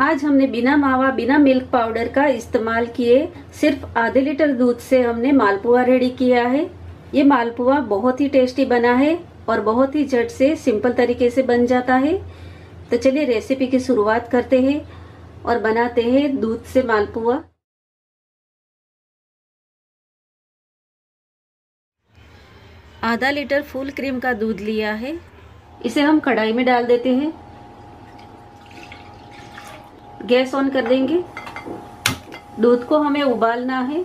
आज हमने बिना मावा बिना मिल्क पाउडर का इस्तेमाल किए सिर्फ आधे लीटर दूध से हमने मालपुआ रेडी किया है। ये मालपुआ बहुत ही टेस्टी बना है और बहुत ही झट से सिंपल तरीके से बन जाता है। तो चलिए रेसिपी की शुरुआत करते हैं और बनाते हैं दूध से मालपुआ। आधा लीटर फुल क्रीम का दूध लिया है, इसे हम कढ़ाई में डाल देते हैं। गैस ऑन कर देंगे। दूध को हमें उबालना है।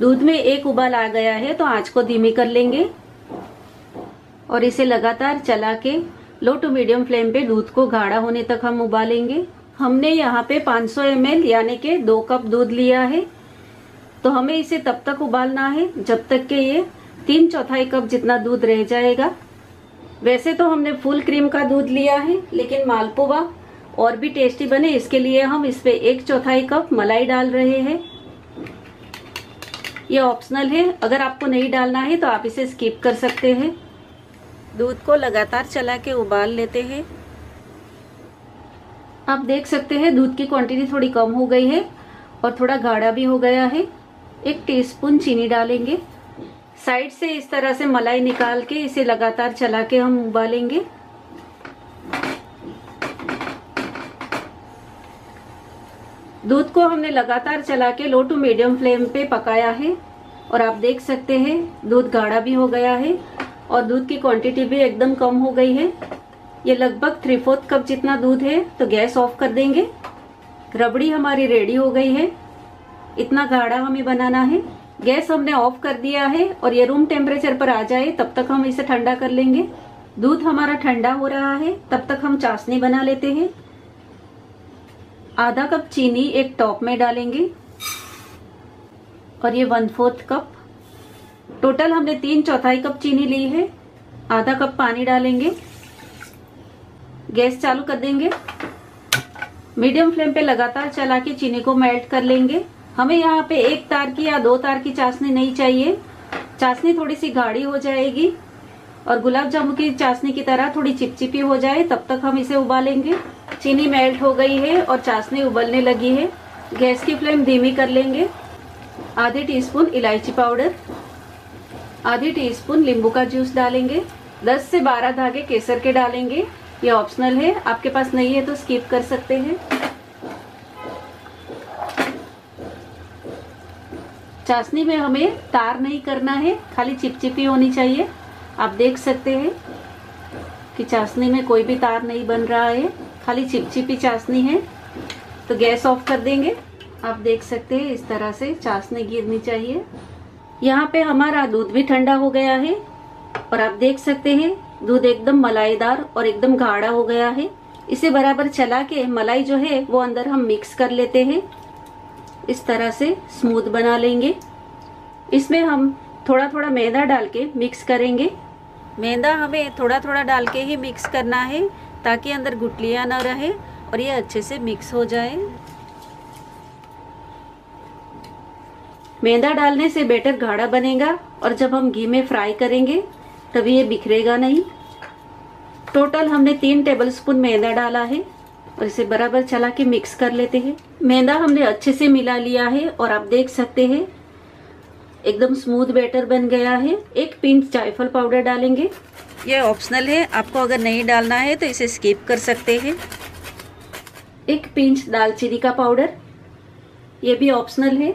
दूध में एक उबाल आ गया है तो आंच को धीमी कर लेंगे और इसे लगातार चला के लो टू मीडियम फ्लेम पे दूध को गाढ़ा होने तक हम उबालेंगे। हमने यहाँ पे 500 ml यानी के 2 कप दूध लिया है, तो हमें इसे तब तक उबालना है जब तक के ये 3/4 कप जितना दूध रह जाएगा। वैसे तो हमने फुल क्रीम का दूध लिया है, लेकिन मालपुआ और भी टेस्टी बने इसके लिए हम इसमें 1/4 कप मलाई डाल रहे हैं। ये ऑप्शनल है, अगर आपको नहीं डालना है तो आप इसे स्किप कर सकते हैं। दूध को लगातार चला के उबाल लेते हैं। आप देख सकते हैं दूध की क्वांटिटी थोड़ी कम हो गई है और थोड़ा गाढ़ा भी हो गया है। 1 टीस्पून चीनी डालेंगे। साइड से इस तरह से मलाई निकाल के इसे लगातार चला के हम उबालेंगे। दूध को हमने लगातार चला के लो टू मीडियम फ्लेम पे पकाया है और आप देख सकते हैं दूध गाढ़ा भी हो गया है और दूध की क्वांटिटी भी एकदम कम हो गई है। ये लगभग 3/4 कप जितना दूध है, तो गैस ऑफ कर देंगे। रबड़ी हमारी रेडी हो गई है। इतना गाढ़ा हमें बनाना है। गैस हमने ऑफ कर दिया है और ये रूम टेम्परेचर पर आ जाए तब तक हम इसे ठंडा कर लेंगे। दूध हमारा ठंडा हो रहा है तब तक हम चाशनी बना लेते हैं। आधा कप चीनी एक टॉप में डालेंगे और ये 1/4 कप, टोटल हमने 3/4 कप चीनी ली है। आधा कप पानी डालेंगे। गैस चालू कर देंगे। मीडियम फ्लेम पे लगातार चला के चीनी को मेल्ट कर लेंगे। हमें यहाँ पे 1 तार की या 2 तार की चाशनी नहीं चाहिए। चाशनी थोड़ी सी गाढ़ी हो जाएगी और गुलाब जामुन की चाशनी की तरह थोड़ी चिपचिपी हो जाए तब तक हम इसे उबालेंगे। चीनी मेल्ट हो गई है और चाशनी उबलने लगी है। गैस की फ्लेम धीमी कर लेंगे। आधे टीस्पून इलायची पाउडर, आधे टीस्पून नींबू का जूस डालेंगे। 10 से 12 धागे केसर के डालेंगे। ये ऑप्शनल है, आपके पास नहीं है तो स्किप कर सकते हैं। चाशनी में हमें तार नहीं करना है, खाली चिपचिपी होनी चाहिए। आप देख सकते हैं कि चाशनी में कोई भी तार नहीं बन रहा है, खाली चिपचिपी चाशनी है। तो गैस ऑफ कर देंगे। आप देख सकते हैं इस तरह से चाशनी गिरनी चाहिए। यहाँ पे हमारा दूध भी ठंडा हो गया है और आप देख सकते हैं दूध एकदम मलाईदार और एकदम गाढ़ा हो गया है। इसे बराबर चला के मलाई जो है वो अंदर हम मिक्स कर लेते हैं। इस तरह से स्मूथ बना लेंगे। इसमें हम थोड़ा थोड़ा मैदा डाल के मिक्स करेंगे। मैदा हमें थोड़ा थोड़ा डाल के ही मिक्स करना है ताकि अंदर गुठलियाँ ना रहे और ये अच्छे से मिक्स हो जाए। मैदा डालने से बैटर गाढ़ा बनेगा और जब हम घी में फ्राई करेंगे तभी ये बिखरेगा नहीं। टोटल हमने 3 टेबलस्पून मैदा डाला है और इसे बराबर चला के मिक्स कर लेते हैं। मैदा हमने अच्छे से मिला लिया है और आप देख सकते हैं एकदम स्मूथ बैटर बन गया है। 1 पिंच जायफल पाउडर डालेंगे। ये ऑप्शनल है, आपको अगर नहीं डालना है तो इसे स्किप कर सकते हैं। 1 पिंच दालचीनी का पाउडर, ये भी ऑप्शनल है।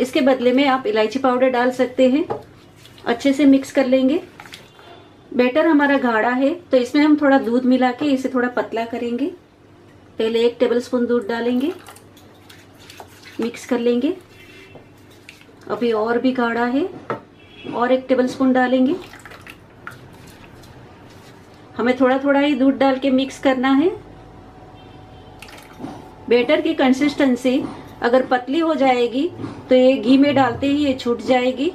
इसके बदले में आप इलायची पाउडर डाल सकते हैं। अच्छे से मिक्स कर लेंगे। बैटर हमारा गाढ़ा है तो इसमें हम थोड़ा दूध मिला के इसे थोड़ा पतला करेंगे। पहले 1 टेबलस्पून दूध डालेंगे, मिक्स कर लेंगे। अभी और भी गाढ़ा है, और 1 टेबलस्पून डालेंगे। हमें थोड़ा थोड़ा ही दूध डाल के मिक्स करना है। बैटर की कंसिस्टेंसी अगर पतली हो जाएगी तो ये घी में डालते ही ये छूट जाएगी,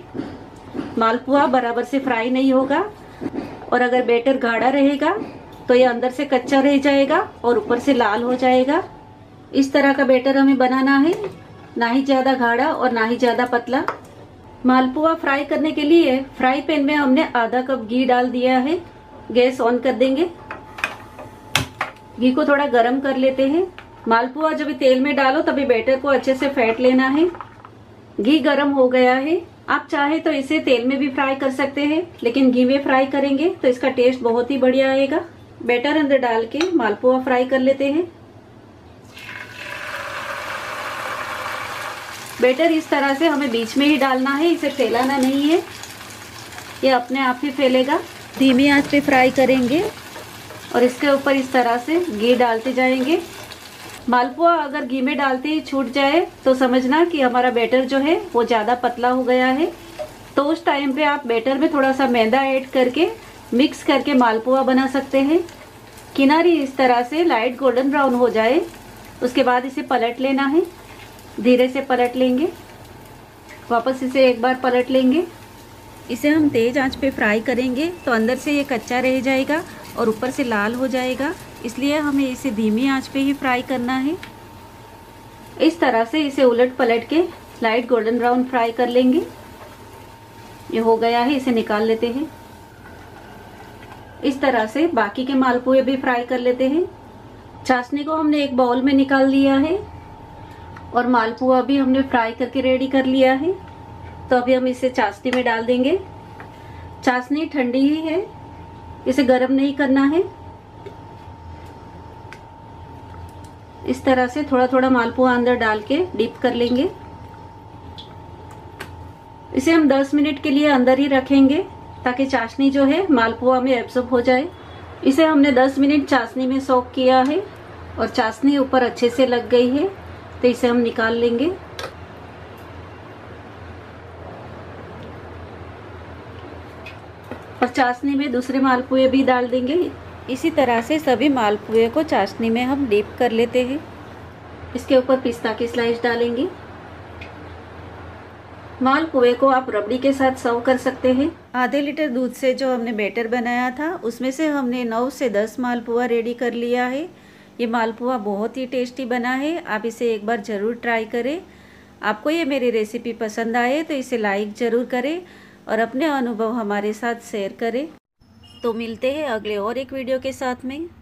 मालपुआ बराबर से फ्राई नहीं होगा। और अगर बैटर गाढ़ा रहेगा तो ये अंदर से कच्चा रह जाएगा और ऊपर से लाल हो जाएगा। इस तरह का बैटर हमें बनाना है, ना ही ज़्यादा गाढ़ा और ना ही ज़्यादा पतला। मालपुआ फ्राई करने के लिए फ्राई पैन में हमने आधा कप घी डाल दिया है। गैस ऑन कर देंगे। घी को थोड़ा गर्म कर लेते हैं। मालपुआ जब तेल में डालो तभी बैटर को अच्छे से फेंट लेना है। घी गर्म हो गया है। आप चाहे तो इसे तेल में भी फ्राई कर सकते हैं, लेकिन घी में फ्राई करेंगे तो इसका टेस्ट बहुत ही बढ़िया आएगा। बैटर अंदर डाल के मालपुआ फ्राई कर लेते हैं। बैटर इस तरह से हमें बीच में ही डालना है, इसे फैलाना नहीं है, ये अपने आप ही फैलेगा। धीमी आंच पे फ्राई करेंगे और इसके ऊपर इस तरह से घी डालते जाएंगे। मालपुआ अगर घी में डालते ही छूट जाए तो समझना कि हमारा बैटर जो है वो ज़्यादा पतला हो गया है। तो उस टाइम पे आप बैटर में थोड़ा सा मैदा ऐड करके मिक्स करके मालपुआ बना सकते हैं। किनारी इस तरह से लाइट गोल्डन ब्राउन हो जाए उसके बाद इसे पलट लेना है। धीरे से पलट लेंगे, वापस इसे एक बार पलट लेंगे। इसे हम तेज आंच पे फ्राई करेंगे तो अंदर से ये कच्चा रह जाएगा और ऊपर से लाल हो जाएगा, इसलिए हमें इसे धीमी आंच पे ही फ्राई करना है। इस तरह से इसे उलट पलट के लाइट गोल्डन ब्राउन फ्राई कर लेंगे। ये हो गया है, इसे निकाल लेते हैं। इस तरह से बाकी के मालपुए भी फ्राई कर लेते हैं। चाशनी को हमने एक बाउल में निकाल लिया है और मालपुआ भी हमने फ्राई करके रेडी कर लिया है। तो अभी हम इसे चाशनी में डाल देंगे। चाशनी ठंडी ही है, इसे गर्म नहीं करना है। इस तरह से थोड़ा थोड़ा मालपुआ अंदर डाल के डिप कर लेंगे। इसे हम 10 मिनट के लिए अंदर ही रखेंगे ताकि चाशनी जो है मालपुआ में एब्सॉर्ब हो जाए। इसे हमने 10 मिनट चाशनी में सोक किया है और चाशनी ऊपर अच्छे से लग गई है, तो इसे हम निकाल लेंगे। और चाशनी में दूसरे मालपुए भी डाल देंगे। इसी तरह से सभी मालपुए को चाशनी में हम डीप कर लेते हैं। इसके ऊपर पिस्ता की स्लाइस डालेंगे। मालपुए को आप रबड़ी के साथ सर्व कर सकते हैं। आधे लीटर दूध से जो हमने बैटर बनाया था उसमें से हमने 9 से 10 मालपुआ रेडी कर लिया है। ये मालपुआ बहुत ही टेस्टी बना है, आप इसे एक बार ज़रूर ट्राई करें। आपको ये मेरी रेसिपी पसंद आए तो इसे लाइक ज़रूर करें और अपने अनुभव हमारे साथ शेयर करें। तो मिलते हैं अगले और एक वीडियो के साथ में।